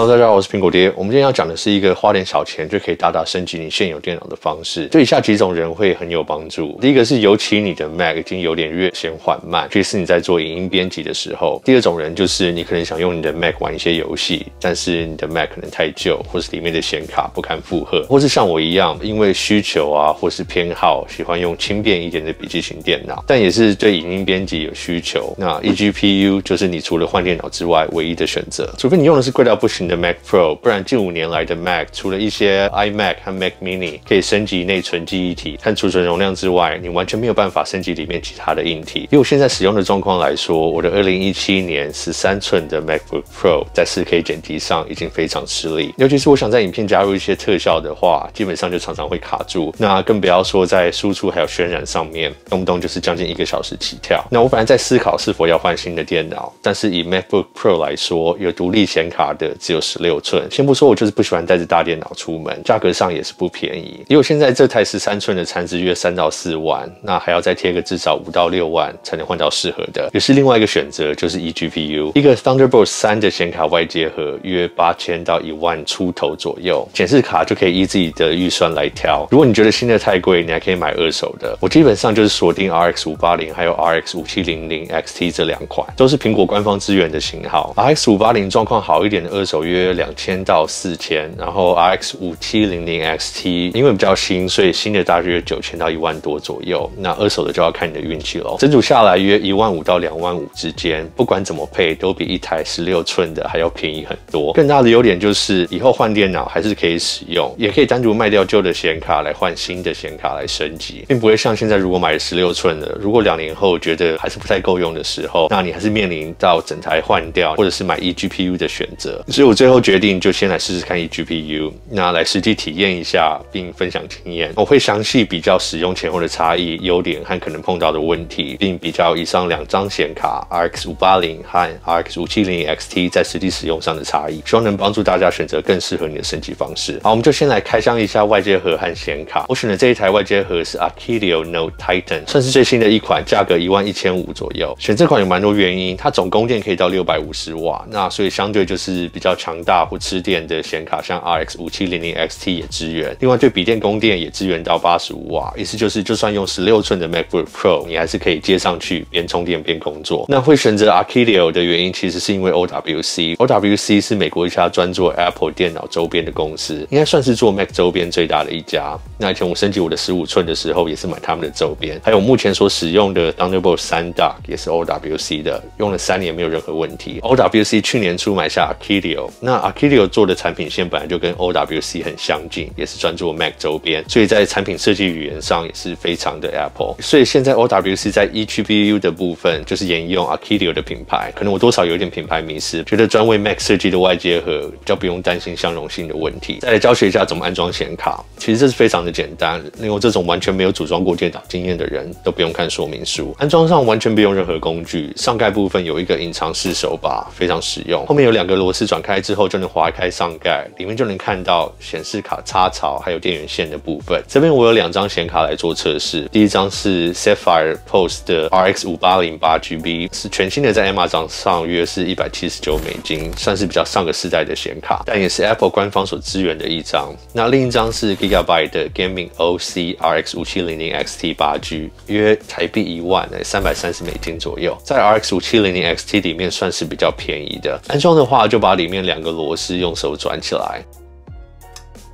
Hello， 大家好，我是苹果爹。我们今天要讲的是一个花点小钱就可以大大升级你现有电脑的方式。对以下几种人会很有帮助。第一个是，尤其你的 Mac 已经有点越显缓慢，其实你在做影音编辑的时候。第二种人就是你可能想用你的 Mac 玩一些游戏，但是你的 Mac 可能太旧，或是里面的显卡不堪负荷，或是像我一样，因为需求啊或是偏好，喜欢用轻便一点的笔记型电脑，但也是对影音编辑有需求。那 eGPU 就是你除了换电脑之外唯一的选择，除非你用的是贵到不行的 Mac Pro， 不然近5年来的 Mac 除了一些 iMac 和 Mac Mini 可以升级内存记忆体和储存容量之外，你完全没有办法升级里面其他的硬体。以我现在使用的状况来说，我的2017年13寸的 MacBook Pro 在 4K 剪辑上已经非常吃力，尤其是我想在影片加入一些特效的话，基本上就常常会卡住，那更不要说在输出还有渲染上面，动不动就是将近1个小时起跳。那我本来在思考是否要换新的电脑，但是以 MacBook Pro 来说，有独立显卡的只有16寸，先不说我就是不喜欢带着大电脑出门，价格上也是不便宜。以我现在这台13寸的残值约3到4万，那还要再贴个至少5到6万才能换到适合的。也是另外一个选择，就是 eGPU， 一个 Thunderbolt 3的显卡外接盒约8000到1万出头左右，显示卡就可以依自己的预算来挑。如果你觉得新的太贵，你还可以买二手的。我基本上就是锁定 RX580 还有 RX5700 XT 这两款，都是苹果官方支援的型号。RX580 状况好一点的二手约2000到4000，然后 RX5700XT 因为比较新，所以新的大约9000到1万多左右，那二手的就要看你的运气咯。整组下来约1万5到2万5之间，不管怎么配都比一台16寸的还要便宜很多。更大的优点就是以后换电脑还是可以使用，也可以单独卖掉旧的显卡来换新的显卡来升级，并不会像现在如果买了16寸的，如果2年后觉得还是不太够用的时候，那你还是面临到整台换掉或者是买 eGPU 的选择。所以我最后决定就先来试试看 eGPU， 那来实际体验一下并分享经验。我会详细比较使用前后的差异、优点和可能碰到的问题，并比较以上2张显卡 RX580 和 RX570 XT 在实际使用上的差异，希望能帮助大家选择更适合你的升级方式。好，我们就先来开箱一下外接盒和显卡。我选的这一台外接盒是 AkiTio Node Titan， 算是最新的一款，价格11500左右。选这款有蛮多原因，它总供电可以到650瓦，那所以相对就是比较强大或吃电的显卡，像 RX5700 XT 也支援。另外对笔电供电也支援到85瓦，意思就是就算用16寸的 MacBook Pro， 你还是可以接上去边充电边工作。那会选择 Arcadia 的原因其实是因为 OWC 是美国一家专做 Apple 电脑周边的公司，应该算是做 Mac 周边最大的一家。那以前我升级我的15寸的时候也是买他们的周边，还有目前所使用的 Thunderbolt 3 Dock 也是 OWC 的，用了3年没有任何问题。OWC 去年初买下 Arcadia， 那 Arcadia 做的产品线本来就跟 OWC 很相近，也是专注 Mac 周边，所以在产品设计语言上也是非常的 Apple。 所以现在 OWC 在 eGPU 的部分就是沿用 Arcadia 的品牌，可能我多少有一点品牌迷失，觉得专为 Mac 设计的外接盒比较不用担心相容性的问题。再来教学一下怎么安装显卡，其实这是非常的简单，因为这种完全没有组装过电脑经验的人都不用看说明书，安装上完全不用任何工具。上盖部分有一个隐藏式手把，非常实用，后面有2个螺丝转开之后就能滑开上盖，里面就能看到显示卡插槽还有电源线的部分。这边我有2张显卡来做测试，第一张是 Sapphire Post 的 RX580 8GB， 是全新的，在 Amazon 上约是$179，算是比较上个世代的显卡，但也是 Apple 官方所支援的一张。那另一张是 Gigabyte 的 Gaming OC RX570 XT 8G， 约台币1万，$330左右，在 RX570 XT 里面算是比较便宜的。安装的话就把里面2个螺丝用手转起来，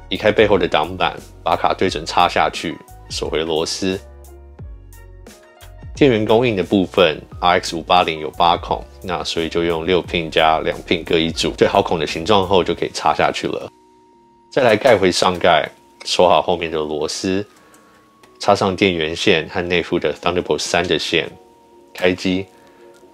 移开背后的挡板，把卡对准插下去，锁回螺丝。电源供应的部分 ，RX580 有8孔，那所以就用6 pin 加2 pin 各1组，对好孔的形状后就可以插下去了。再来盖回上盖，锁好后面的螺丝，插上电源线和内附的 Thunderbolt 3的线，开机。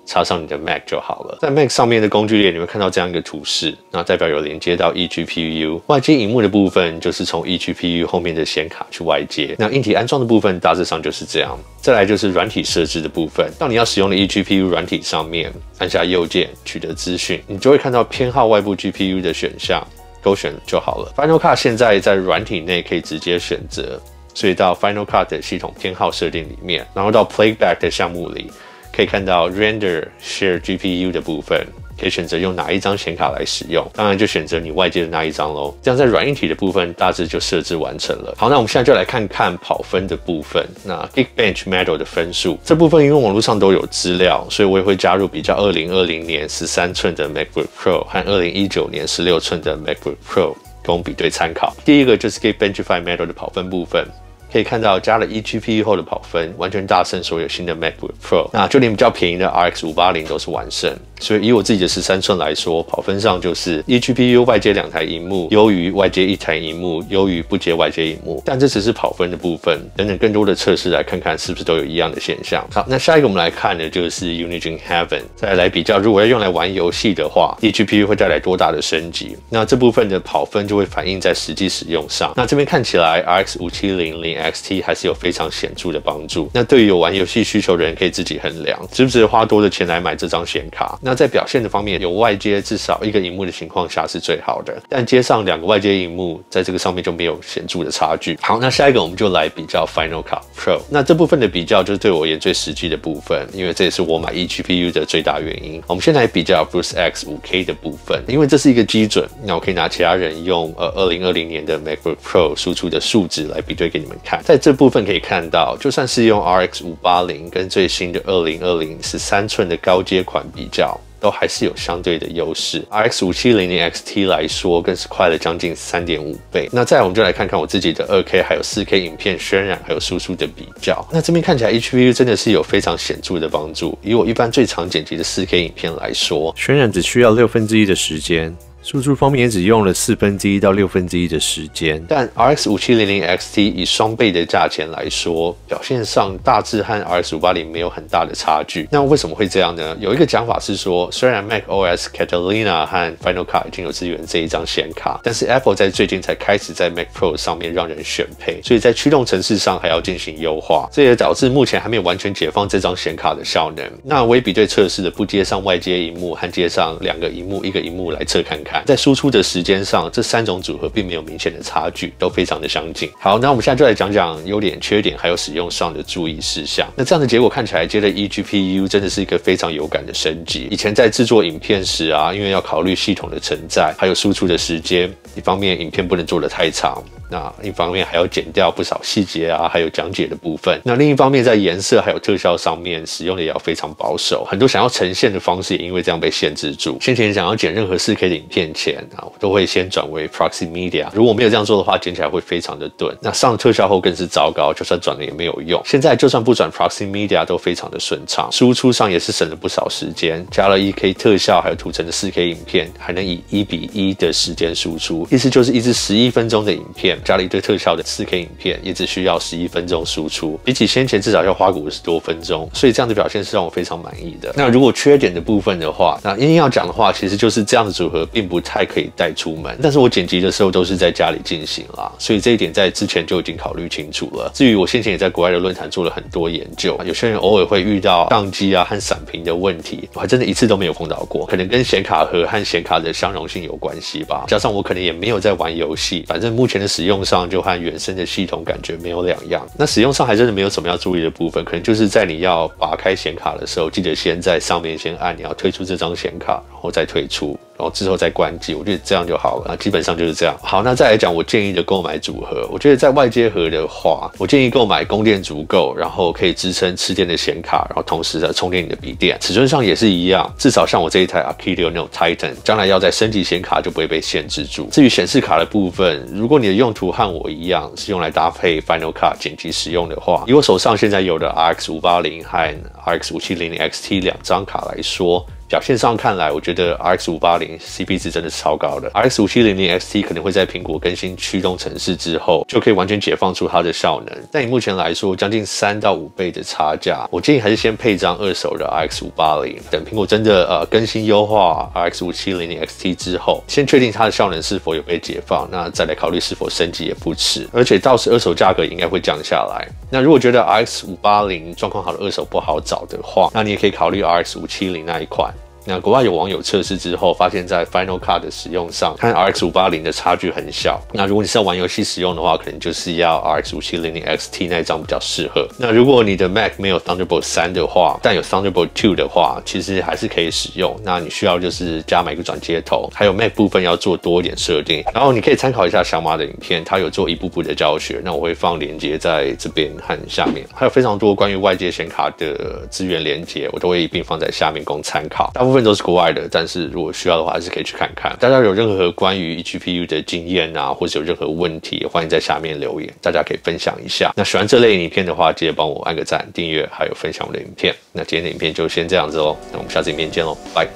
插上你的 Mac 就好了。在 Mac 上面的工具列你会看到这样一个图示，那代表有连接到 eGPU。 外接萤幕的部分就是从 eGPU 后面的显卡去外接。那硬体安装的部分大致上就是这样。再来就是软体设置的部分，到你要使用的 eGPU 软体上面按下右键取得资讯，你就会看到偏好外部 GPU 的选项，勾选就好了。 Final Cut 现在在软体内可以直接选择，所以到 Final Cut 的系统偏好设定里面，然后到 Playback 的项目里可以看到 Render Share GPU 的部分，可以选择用哪一张显卡来使用，当然就选择你外接的那一张咯。这样在软硬体的部分大致就设置完成了。好，那我们现在就来看看跑分的部分。那 Geekbench Metal 的分数这部分，因为网络上都有资料，所以我也会加入比较2020年13寸的 MacBook Pro 和2019年16寸的 MacBook Pro 供比对参考。第一个就是 Geekbench Metal 的跑分部分。 可以看到，加了 eGPU 后的跑分完全大胜所有新的 MacBook Pro， 那就连比较便宜的 RX580 都是完胜。所以以我自己的13寸来说，跑分上就是 eGPU 外接2台萤幕，优于外接1台萤幕，优于不接外接萤幕。但这只是跑分的部分，等等更多的测试来看看是不是都有一样的现象。好，那下一个我们来看的就是 Unigine Heaven， 再来比较，如果要用来玩游戏的话 ，eGPU 会带来多大的升级？那这部分的跑分就会反映在实际使用上。那这边看起来 RX5700XT 还是有非常显著的帮助。那对于有玩游戏需求的人，可以自己衡量值不值得花多的钱来买这张显卡。那在表现的方面，有外接至少一个萤幕的情况下是最好的，但接上2个外接萤幕，在这个上面就没有显著的差距。好，那下一个我们就来比较 Final Cut Pro。那这部分的比较就是对我而言最实际的部分，因为这也是我买 eGPU 的最大原因。我们先来比较 Bruce X 5K 的部分，因为这是一个基准，那我可以拿其他人用2020年的 MacBook Pro 输出的数值来比对给你们看。 在这部分可以看到，就算是用 RX580 跟最新的2020 13寸的高阶款比较，都还是有相对的优势。RX5700XT 来说，更是快了将近 3.5 倍。那再来我们就来看看我自己的 2K 还有 4K 影片渲染还有输出的比较。那这边看起来 eGPU 真的是有非常显著的帮助。以我一般最常剪辑的 4K 影片来说，渲染只需要1/6的时间。 输出方面也只用了1/4到1/6的时间，但 RX5700XT 以双倍的价钱来说，表现上大致和 RX580 没有很大的差距。那为什么会这样呢？有一个讲法是说，虽然 Mac OS Catalina 和 Final Cut 已经有支援这一张显卡，但是 Apple 在最近才开始在 Mac Pro 上面让人选配，所以在驱动程式上还要进行优化，这也导致目前还没有完全解放这张显卡的效能。那我也比对测试的不接上外接萤幕和接上2个萤幕、1个萤幕来测看看。 在输出的时间上，这3种组合并没有明显的差距，都非常的相近。好，那我们现在就来讲讲优点、缺点，还有使用上的注意事项。那这样的结果看起来，接了 eGPU 真的是一个非常有感的升级。以前在制作影片时啊，因为要考虑系统的承载，还有输出的时间，一方面影片不能做得太长。 那一方面还要减掉不少细节啊，还有讲解的部分。那另一方面，在颜色还有特效上面使用的也要非常保守，很多想要呈现的方式也因为这样被限制住。先前想要剪任何 4K 的影片前啊，我都会先转为 Proxy Media。如果没有这样做的话，剪起来会非常的钝。那上了特效后更是糟糕，就算转了也没有用。现在就算不转 Proxy Media 都非常的顺畅，输出上也是省了不少时间。加了 1K 特效还有图层的 4K 影片，还能以1:1的时间输出，意思就是一支11分钟的影片。 加了一堆特效的 4K 影片，也只需要11分钟输出，比起先前至少要花个50多分钟，所以这样的表现是让我非常满意的。那如果缺点的部分的话，那硬要讲的话，其实就是这样的组合并不太可以带出门。但是我剪辑的时候都是在家里进行啦，所以这一点在之前就已经考虑清楚了。至于我先前也在国外的论坛做了很多研究，有些人偶尔会遇到宕机啊和闪屏的问题，我还真的一次都没有碰到过，可能跟显卡盒和显卡的相容性有关系吧。加上我可能也没有在玩游戏，反正目前的使用上就和原生的系统感觉没有2样。那使用上还真的没有什么要注意的部分，可能就是在你要拔开显卡的时候，记得先在上面先按你要退出这张显卡，然后再退出。 然后之后再关机，我觉得这样就好了。基本上就是这样。好，那再来讲我建议的购买组合。我觉得在外接盒的话，我建议购买供电足够，然后可以支撑吃电的显卡，然后同时再充电你的笔电。尺寸上也是一样，至少像我这一台 AkiTio Node Titan， 将来要再升级显卡就不会被限制住。至于显示卡的部分，如果你的用途和我一样是用来搭配 Final Cut 剪辑使用的话，以我手上现在有的 RX580 和 RX5700XT 2张卡来说。 表现上看来，我觉得 RX580 CP 值真的是超高的。RX5700XT 可能会在苹果更新驱动程式之后，就可以完全解放出它的效能。但以目前来说，将近3到5倍的差价，我建议还是先配一张2手的 RX580。等苹果真的更新优化 RX5700XT 之后，先确定它的效能是否有被解放，那再来考虑是否升级也不迟。而且到时2手价格应该会降下来。那如果觉得 RX580 状况好的2手不好找的话，那你也可以考虑 RX570那一款。那国外有网友测试之后，发现在 Final Cut 的使用上，和 RX580 的差距很小。那如果你是要玩游戏使用的话，可能就是要 RX570 XT 那一张比较适合。那如果你的 Mac 没有 Thunderbolt 3的话，但有 Thunderbolt 2的话，其实还是可以使用。那你需要就是加买个转接头，还有 Mac 部分要做多一点设定。然后你可以参考一下小马的影片，他有做一步步的教学。那我会放连结在这边和下面，还有非常多关于外接显卡的资源连结，我都会一并放在下面供参考。大部分都是国外的，但是如果需要的话，还是可以去看看。大家有任何关于 eGPU 的经验啊，或是有任何问题，欢迎在下面留言，大家可以分享一下。那喜欢这类影片的话，记得帮我按个赞、订阅，还有分享我的影片。那今天的影片就先这样子喽，那我们下次影片见喽，拜。